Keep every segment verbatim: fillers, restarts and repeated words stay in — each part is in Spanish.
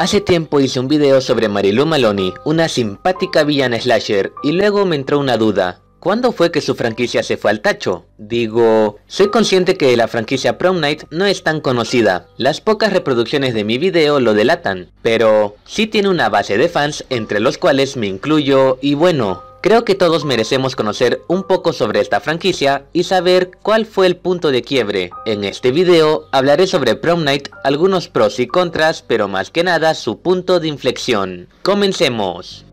Hace tiempo hice un video sobre Mary Lou Maloney, una simpática villana slasher, y luego me entró una duda. ¿Cuándo fue que su franquicia se fue al tacho? Digo, soy consciente que la franquicia Prom Night no es tan conocida, las pocas reproducciones de mi video lo delatan, pero sí tiene una base de fans, entre los cuales me incluyo, y bueno, creo que todos merecemos conocer un poco sobre esta franquicia y saber cuál fue el punto de quiebre. En este video hablaré sobre Prom Night, algunos pros y contras, pero más que nada su punto de inflexión. ¡Comencemos!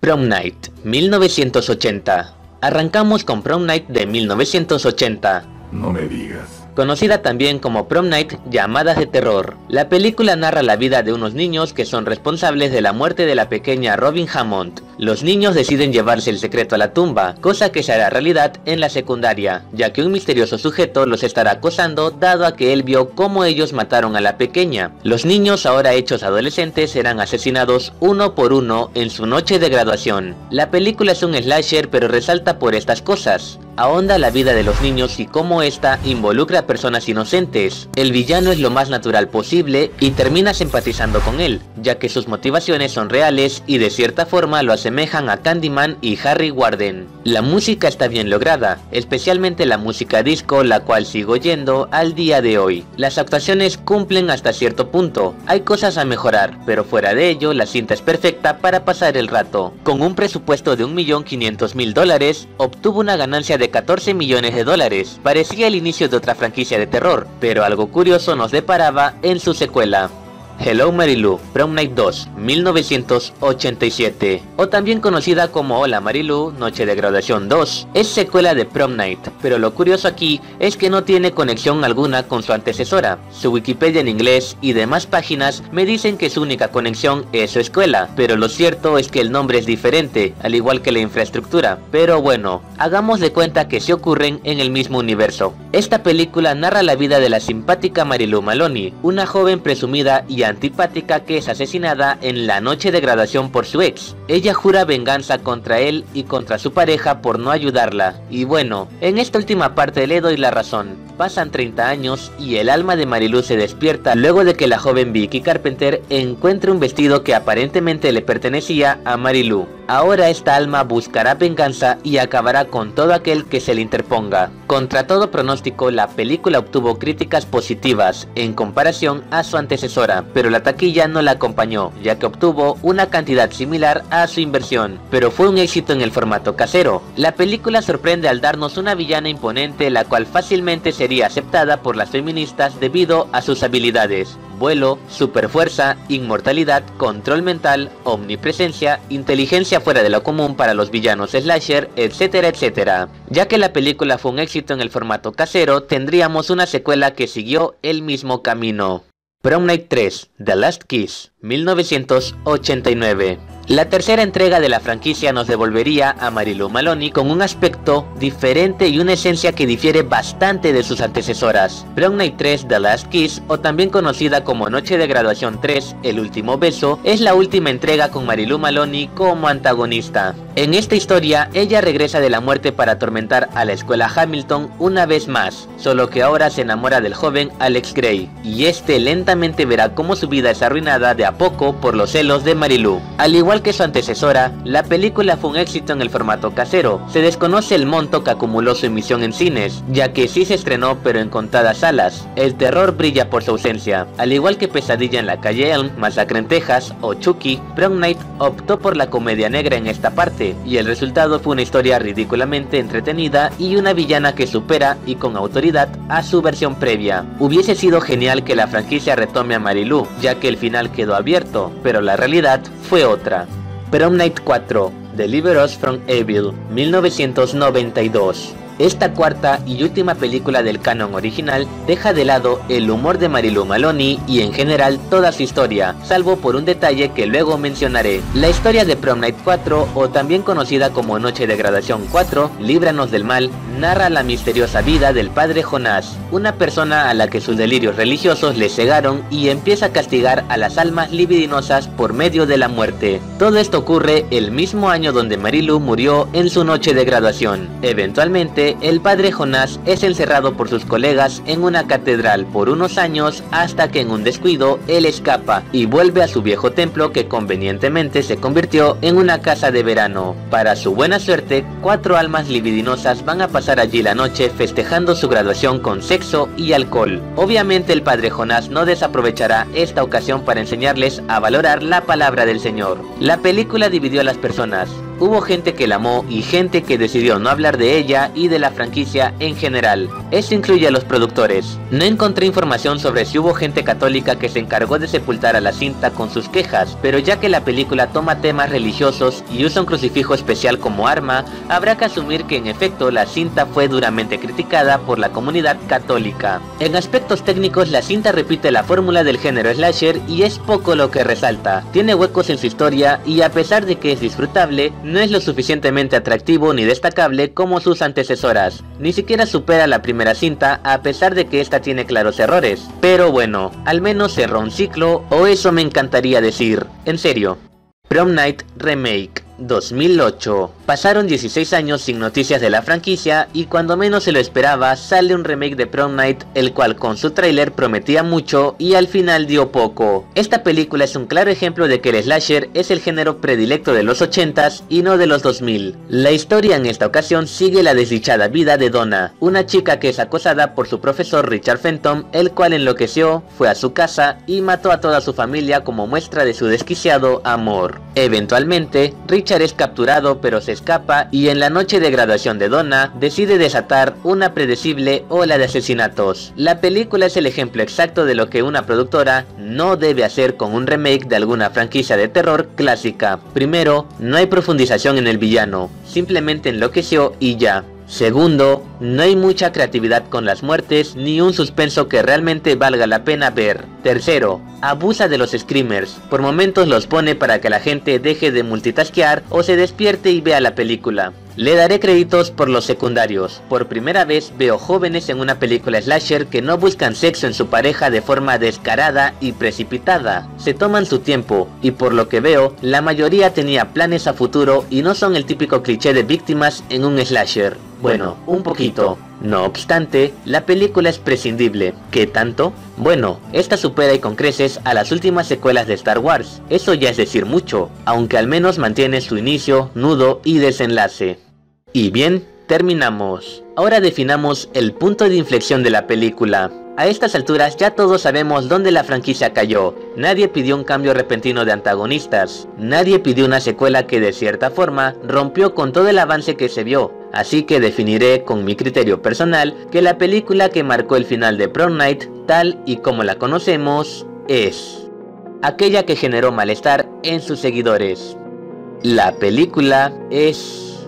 Prom Night, mil novecientos ochenta. Arrancamos con Prom Night de mil novecientos ochenta. No me digas. Conocida también como Prom Night, llamadas de terror. La película narra la vida de unos niños que son responsables de la muerte de la pequeña Robin Hammond. Los niños deciden llevarse el secreto a la tumba, cosa que se hará realidad en la secundaria, ya que un misterioso sujeto los estará acosando dado a que él vio cómo ellos mataron a la pequeña. Los niños, ahora hechos adolescentes, serán asesinados uno por uno en su noche de graduación. La película es un slasher, pero resalta por estas cosas. Ahonda la vida de los niños y cómo esta involucra a personas inocentes. El villano es lo más natural posible y terminas empatizando con él, ya que sus motivaciones son reales y de cierta forma lo asemejan a Candyman y Harry Warden. La música está bien lograda, especialmente la música disco, la cual sigo oyendo al día de hoy. Las actuaciones cumplen hasta cierto punto, hay cosas a mejorar, pero fuera de ello la cinta es perfecta para pasar el rato. Con un presupuesto de un millón quinientos mil dólares, obtuvo una ganancia de de catorce millones de dólares. Parecía el inicio de otra franquicia de terror, pero algo curioso nos deparaba en su secuela. Hello Mary Lou, Prom Night dos, mil novecientos ochenta y siete, o también conocida como Hola Mary Lou, Noche de Graduación dos, es secuela de Prom Night, pero lo curioso aquí es que no tiene conexión alguna con su antecesora. Su Wikipedia en inglés y demás páginas me dicen que su única conexión es su escuela, pero lo cierto es que el nombre es diferente, al igual que la infraestructura, pero bueno, hagamos de cuenta que se ocurren en el mismo universo. Esta película narra la vida de la simpática Mary Lou Maloney, una joven presumida y antipática que es asesinada en la noche de graduación por su ex. Ella jura venganza contra él y contra su pareja por no ayudarla. Y bueno, en esta última parte le doy la razón. Pasan treinta años y el alma de Mary Lou se despierta luego de que la joven Vicky Carpenter encuentre un vestido que aparentemente le pertenecía a Mary Lou. Ahora esta alma buscará venganza y acabará con todo aquel que se le interponga. Contra todo pronóstico, la película obtuvo críticas positivas en comparación a su antecesora, pero la taquilla no la acompañó, ya que obtuvo una cantidad similar a su inversión, pero fue un éxito en el formato casero. La película sorprende al darnos una villana imponente, la cual fácilmente sería aceptada por las feministas debido a sus habilidades: vuelo, superfuerza, inmortalidad, control mental, omnipresencia, inteligencia fuera de lo común para los villanos slasher, etcétera, etcétera. Ya que la película fue un éxito en el formato casero, tendríamos una secuela que siguió el mismo camino. Prom Night tres, The Last Kiss, mil novecientos ochenta y nueve. La tercera entrega de la franquicia nos devolvería a Mary Lou Maloney con un aspecto diferente y una esencia que difiere bastante de sus antecesoras. Prom Night tres The Last Kiss, o también conocida como Noche de Graduación tres El Último Beso, es la última entrega con Mary Lou Maloney como antagonista. En esta historia, ella regresa de la muerte para atormentar a la escuela Hamilton una vez más, solo que ahora se enamora del joven Alex Gray, y este lentamente verá cómo su vida es arruinada de a poco por los celos de Mary Lou. Al igual que su antecesora, la película fue un éxito en el formato casero. Se desconoce el monto que acumuló su emisión en cines, ya que sí se estrenó pero en contadas salas. El terror brilla por su ausencia. Al igual que Pesadilla en la calle Elm, Masacre en Texas o Chucky, Prom Night optó por la comedia negra en esta parte, y el resultado fue una historia ridículamente entretenida y una villana que supera y con autoridad a su versión previa. Hubiese sido genial que la franquicia retome a Mary Lou, ya que el final quedó abierto, pero la realidad fue otra. Prom Night cuatro, Deliver Us From Evil, mil novecientos noventa y dos. Esta cuarta y última película del canon original deja de lado el humor de Mary Lou Maloney y en general toda su historia, salvo por un detalle que luego mencionaré. La historia de Prom Night cuatro, o también conocida como Noche de Graduación cuatro, Líbranos del Mal, narra la misteriosa vida del Padre Jonás, una persona a la que sus delirios religiosos le cegaron y empieza a castigar a las almas libidinosas por medio de la muerte. Todo esto ocurre el mismo año donde Mary Lou murió en su noche de graduación. Eventualmente, tarde, el padre Jonás es encerrado por sus colegas en una catedral por unos años hasta que en un descuido él escapa y vuelve a su viejo templo que convenientemente se convirtió en una casa de verano. Para su buena suerte, cuatro almas libidinosas van a pasar allí la noche festejando su graduación con sexo y alcohol. Obviamente el padre Jonás no desaprovechará esta ocasión para enseñarles a valorar la palabra del Señor. La película dividió a las personas. Hubo gente que la amó y gente que decidió no hablar de ella y de la franquicia en general. Eso incluye a los productores. No encontré información sobre si hubo gente católica que se encargó de sepultar a la cinta con sus quejas, pero ya que la película toma temas religiosos y usa un crucifijo especial como arma, habrá que asumir que en efecto la cinta fue duramente criticada por la comunidad católica. En aspectos técnicos, la cinta repite la fórmula del género slasher y es poco lo que resalta. Tiene huecos en su historia y, a pesar de que es disfrutable, no es lo suficientemente atractivo ni destacable como sus antecesoras. Ni siquiera supera la primera cinta, a pesar de que esta tiene claros errores. Pero bueno, al menos cerró un ciclo, o eso me encantaría decir. En serio. Prom Night Remake dos mil ocho. Pasaron dieciséis años sin noticias de la franquicia y cuando menos se lo esperaba sale un remake de Prom Night, el cual con su tráiler prometía mucho y al final dio poco. Esta película es un claro ejemplo de que el slasher es el género predilecto de los ochentas y no de los dos mil. La historia en esta ocasión sigue la desdichada vida de Donna, una chica que es acosada por su profesor Richard Fenton, el cual enloqueció, fue a su casa y mató a toda su familia como muestra de su desquiciado amor. Eventualmente, Richard es capturado pero se escapa y en la noche de graduación de Donna decide desatar una predecible ola de asesinatos. La película es el ejemplo exacto de lo que una productora no debe hacer con un remake de alguna franquicia de terror clásica. Primero, no hay profundización en el villano, simplemente enloqueció y ya. Segundo, no hay mucha creatividad con las muertes ni un suspenso que realmente valga la pena ver. Tercero, abusa de los screamers, por momentos los pone para que la gente deje de multitaskear o se despierte y vea la película. Le daré créditos por los secundarios. Por primera vez veo jóvenes en una película slasher que no buscan sexo en su pareja de forma descarada y precipitada. Se toman su tiempo y, por lo que veo, la mayoría tenía planes a futuro y no son el típico cliché de víctimas en un slasher. Bueno, un poquito. No obstante, la película es prescindible. ¿Qué tanto? Bueno, esta supera y con creces a las últimas secuelas de Star Wars. Eso ya es decir mucho, aunque al menos mantiene su inicio, nudo y desenlace. Y bien, terminamos. Ahora definamos el punto de inflexión de la película. A estas alturas ya todos sabemos dónde la franquicia cayó. Nadie pidió un cambio repentino de antagonistas. Nadie pidió una secuela que de cierta forma rompió con todo el avance que se vio. Así que definiré con mi criterio personal que la película que marcó el final de Prom Night, tal y como la conocemos, es aquella que generó malestar en sus seguidores. La película es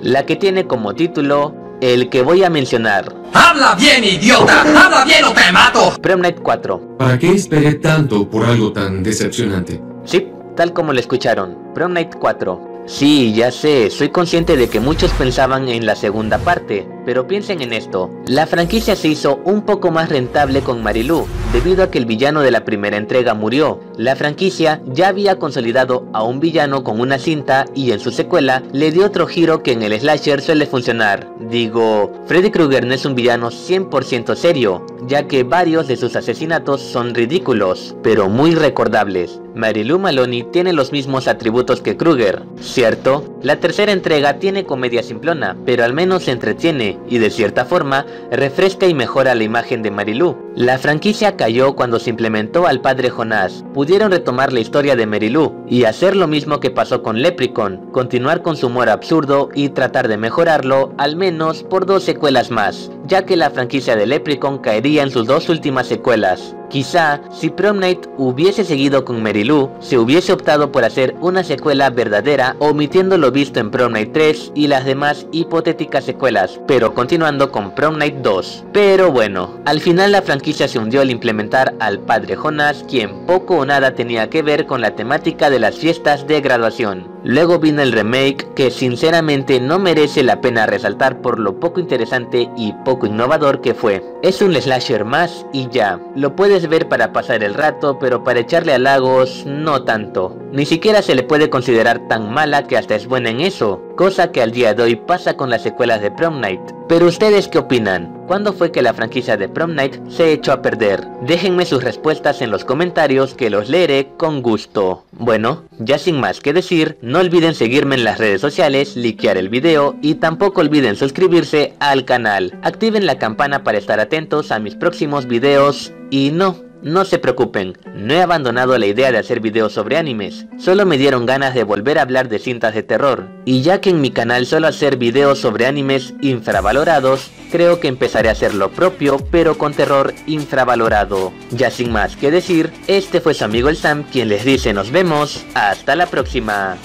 la que tiene como título el que voy a mencionar. ¡Habla bien, idiota! ¡Habla bien o te mato! Prom Night cuatro. ¿Para qué esperé tanto por algo tan decepcionante? Sí, tal como lo escucharon, Prom Night cuatro. Sí, ya sé, soy consciente de que muchos pensaban en la segunda parte, pero piensen en esto. La franquicia se hizo un poco más rentable con Mary Lou, debido a que el villano de la primera entrega murió. La franquicia ya había consolidado a un villano con una cinta y en su secuela le dio otro giro que en el slasher suele funcionar. Digo, Freddy Krueger no es un villano cien por ciento serio, ya que varios de sus asesinatos son ridículos, pero muy recordables. Mary Lou Maloney tiene los mismos atributos que Krueger, ¿cierto? La tercera entrega tiene comedia simplona, pero al menos se entretiene y de cierta forma refresca y mejora la imagen de Mary Lou. La franquicia cayó cuando se implementó al padre Jonás. Pudieron retomar la historia de Mary Lou y hacer lo mismo que pasó con Leprechaun, continuar con su humor absurdo y tratar de mejorarlo al menos por dos secuelas más, ya que la franquicia de Leprechaun caería en sus dos últimas secuelas. Quizá, si Prom Night hubiese seguido con Mary Lou, se hubiese optado por hacer una secuela verdadera, omitiendo lo visto en Prom Night tres y las demás hipotéticas secuelas, pero continuando con Prom Night dos. Pero bueno, al final la franquicia se hundió al implementar al padre Jonás, quien poco o nada tenía que ver con la temática de las fiestas de graduación. Luego vino el remake, que sinceramente no merece la pena resaltar por lo poco interesante y poco innovador que fue. Es un slasher más y ya, lo puedes ver para pasar el rato, pero para echarle halagos no tanto. Ni siquiera se le puede considerar tan mala que hasta es buena en eso, cosa que al día de hoy pasa con las secuelas de Prom Night. Pero ustedes qué opinan, ¿cuándo fue que la franquicia de Prom Night se echó a perder? Déjenme sus respuestas en los comentarios que los leeré con gusto. Bueno, ya sin más que decir, no olviden seguirme en las redes sociales, likear el video y tampoco olviden suscribirse al canal. Activen la campana para estar atentos a mis próximos videos y no... No se preocupen, no he abandonado la idea de hacer videos sobre animes, solo me dieron ganas de volver a hablar de cintas de terror, y ya que en mi canal suelo hacer videos sobre animes infravalorados, creo que empezaré a hacer lo propio, pero con terror infravalorado. Ya sin más que decir, este fue su amigo el Sam, quien les dice nos vemos, hasta la próxima.